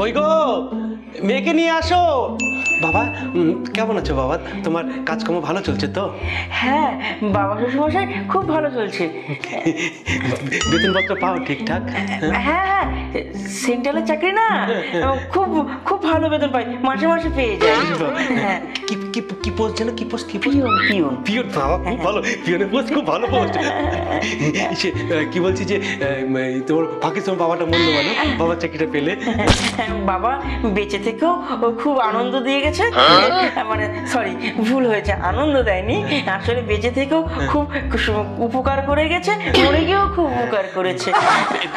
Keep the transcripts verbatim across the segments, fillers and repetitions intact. কই গো, মেয়েকে নিয়ে আসো। বাবা কেমন আছো? বাবা তোমার কাজকর্ম ভালো চলছে তো? হ্যাঁ বাবা শ্বশুরমশাই খুব ভালো চলছে। বেতনপত্র পাও ঠিকঠাক? হ্যাঁ হ্যাঁ সেন্ট্রালের চাকরি না, খুব খুব ভালো বেতন পাই, মাসে মাসে পেয়ে যাই। হ্যাঁ কি কি পোস্ট যেন, কি পোস্ট? পিয়ন। পিয়ন পিয়ন বাবা খুব ভালো, পিয়নের পোস্ট খুব ভালো পোস্ট। কি বলছি যে তোমার ফাঁকির সময় বাবাটা মন্দ বলো, বাবার চাকরিটা পেলে। বাবা বেঁচে থেকেও খুব আনন্দ দিয়ে গেছে, মানে সরি ভুল হয়েছে, আনন্দ দেয়নি আসলে, বেঁচে থেকেও খুব উপকার করে গেছে, মরে গিয়েও খুব উপকার করেছে।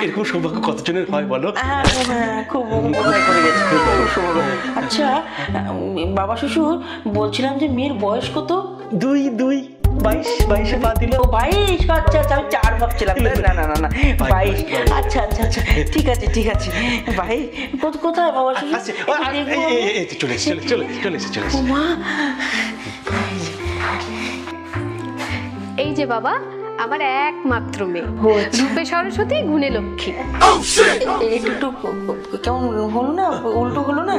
এরকম সৌভাগ্য কতজনের হয় বলো? খুব উপকার করে গেছে, খুব সৌভাগ্য। আচ্ছা বাবা শ্বশুর, বলছিলাম যে মেয়ের বয়স কত? দুই দুই বাইশ বাইশে পা দিল। ও বাইশ, আচ্ছা আচ্ছা আমি চার ভাবছিলাম। না না না না বাইশ, আচ্ছা আচ্ছা আচ্ছা ঠিক আছে ঠিক আছে। ভাই কোথায় বাবা? চলে চলে চলে চলে চলে। এই যে বাবা আমার একমাত্র মেয়ে, রূপে সরস্বতী গুণে লক্ষ্মী। একটু কেমন হলো না, উল্টো হলো না?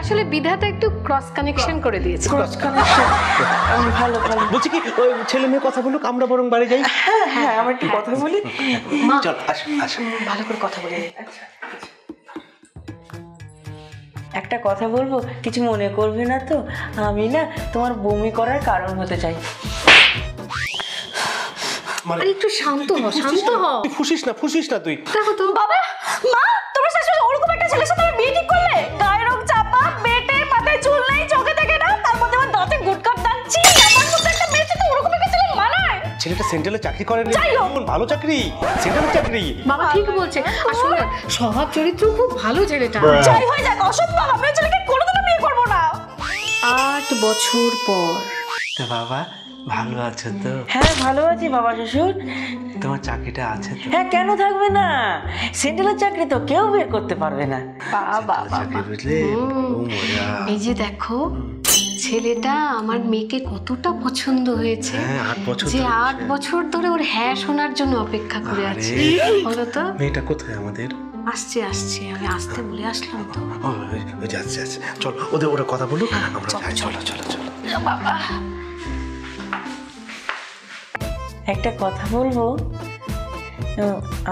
আসলে বিধাতা একটু ক্রস কানেকশন করে দিয়েছে। ক্রস কানেকশন ভালো ভালো। বলছি কি ওই ছেলে মেয়ে কথা বলুক, আমরা বরং বাড়ি যাই। হ্যাঁ হ্যাঁ আমরা একটু কথা বলি, চল আসো আসো ভালো করে কথা বলি। আচ্ছা একটা কথা বলবো, কিছু মনে করবে না তো? আমি না তোমার বমি করার কারণ হতে চাই। একটু শান্ত হ, শান্ত হ, ফুসিস না ফুসিস না তুই। দেখো তো বাবা মা, তোমার শাশুড়ি ওরকম একটা ছেলের সাথে বিয়ে ঠিক করলে, গায়ে রং চাপা, পেটের পাতায় চুল নাই, চোখে দেখে না, তার মধ্যে আমার দাঁতে গুটকার দাগ। ছি, আমার মধ্যে একটা মেয়ে তো ওরকম একটা ছেলে মানায়? ছেলেটা সেন্ট্রালে চাকরি করে নি, ভালো চাকরি, সেন্ট্রালে চাকরি। বাবা ঠিক বলছে, আসলে স্বভাব চরিত্র খুব ভালো ছেলেটা। যাই হয়ে যাক, অসৎ বাবা মেয়ে ছেলেকে কোনোদিনও বিয়ে করব না। আট বছর পর। তা বাবা ভালো আছো তো? হ্যাঁ ভালো আছি বাবা শ্বশুর। তোমার চাকরিটা আছে তো? হ্যাঁ কেন থাকবে না, সেন্ট্রালের চাকরি তো কেউ বের করতে পারবে না। বাবা এই যে দেখো, ছেলেটা আমার মেয়েকে কতটা পছন্দ হয়েছে যে আট বছর ধরে ওর হ্যাঁ শোনার জন্য অপেক্ষা করে আছে। বলো তো মেয়েটা কোথায় আমাদের? আসছে আসছে, আমি আসতে বলে আসলাম তো। আচ্ছা আচ্ছা চল, ওদের ওরা কথা বলুক, আমরা যাই। চলো চলো চলো। বাবা একটা কথা বলবো,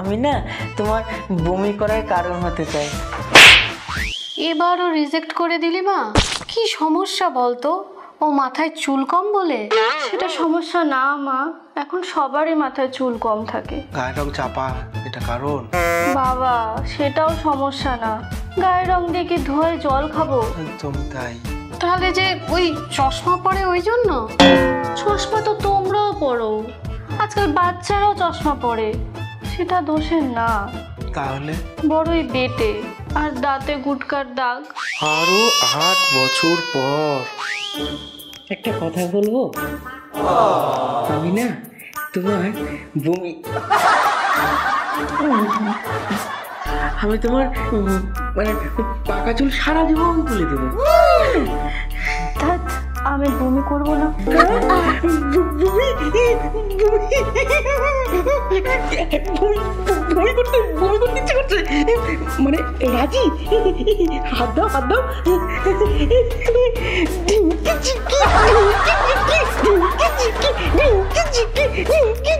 আমি না তোমার বমি করার কারণ হতে চাই। এবারও রিজেক্ট করে দিলি মা, কি সমস্যা বলতো? ও মাথায় চুল কম বলে? সেটা সমস্যা না মা, এখন সবারই মাথায় চুল কম থাকে। গায়ের রং চাপা, এটা কারণ? বাবা সেটাও সমস্যা না, গায়ের রং দিয়ে কি ধুয়ে জল খাবো? তুমি তাই? তাহলে যে ওই চশমা পরে ওই জন্য? চশমা তো তোমরাও পরো, আজকাল বাচ্চারাও চশমা পরে, সেটা দোষের না। তাহলে? বড়ই বেটে আর দাঁতে গুটকার দাগ। আরো আট বছর পর। একটা কথা বলবো, আমি না তোমার বমি, আমি তোমার মানে পাকা চুল সারা জীবন তুলে দেবো। আমি বমি করবো না। মানে রাজি? হাত দাও হাত দাও।